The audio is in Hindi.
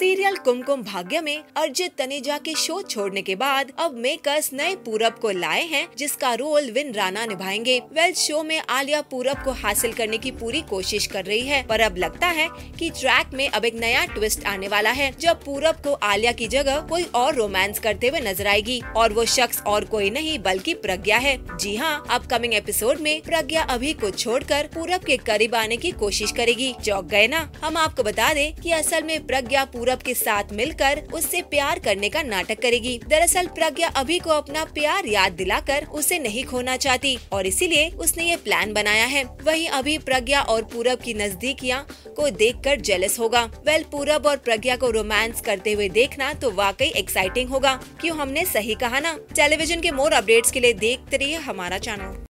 सीरियल कुमकुम भाग्य में अर्जित तनेजा के शो छोड़ने के बाद अब मेकर्स नए पूरब को लाए हैं, जिसका रोल विन राणा निभाएंगे। वेल शो में आलिया पूरब को हासिल करने की पूरी कोशिश कर रही है, पर अब लगता है कि ट्रैक में अब एक नया ट्विस्ट आने वाला है, जब पूरब को आलिया की जगह कोई और रोमांस करते हुए नजर आएगी। और वो शख्स और कोई नहीं बल्कि प्रज्ञा है। जी हाँ, अपकमिंग एपिसोड में प्रज्ञा अभी को छोड़कर पूरब के करीब आने की कोशिश करेगी। चौंक गए ना? हम आपको बता दें कि असल में प्रज्ञा पूरब के साथ मिलकर उससे प्यार करने का नाटक करेगी। दरअसल प्रज्ञा अभी को अपना प्यार याद दिलाकर उसे नहीं खोना चाहती और इसीलिए उसने ये प्लान बनाया है। वहीं अभी प्रज्ञा और पूरब की नजदीकियाँ को देखकर जेलस होगा। वेल पूरब और प्रज्ञा को रोमांस करते हुए देखना तो वाकई एक्साइटिंग होगा। क्यों, हमने सही कहा ना? टेलीविजन के मोर अपडेट्स के लिए देखते रहिए हमारा चैनल।